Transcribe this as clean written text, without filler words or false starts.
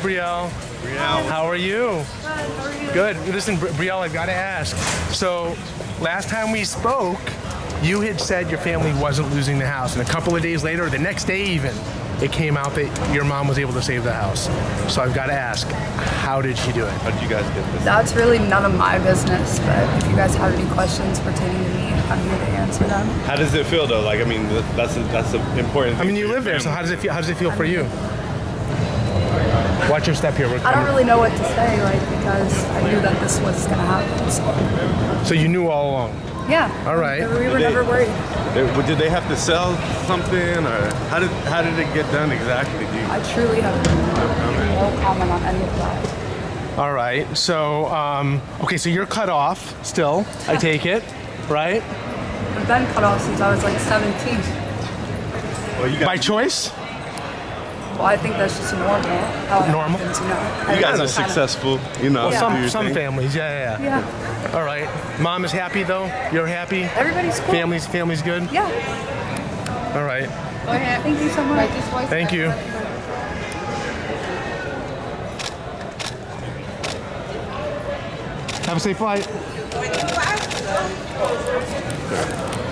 Brielle. Brielle. How are you? Good, how are you? Good. Listen, Brielle, I've got to ask. So, last time we spoke, you had said your family wasn't losing the house, and a couple of days later, or the next day even, it came out that your mom was able to save the house. So I've got to ask, how did she do it? How did you guys get this? That's really none of my business, but if you guys have any questions pertaining to me, I'm here to answer them. How does it feel though? Like, I mean, that's an important thing. I mean, you live there, so how does it feel? How does it feel for you? Watch your step here. I don't really know what to say, like, because I knew that this was gonna happen. So you knew all along? Yeah. All right. We were never worried. Did they have to sell something, or how did it get done exactly? I truly have no comment on any of that. All right. So okay. So you're cut off still. I take it, right? I've been cut off since I was like 17. Well, you got by choice. Well, I think that's just normal. Normal? You guys are successful, you know. Well, some families, yeah. All right. Mom is happy, though? You're happy? Everybody's cool. Family's good? Yeah. All right. Go ahead. Thank you so much. Thank you. Have a safe flight.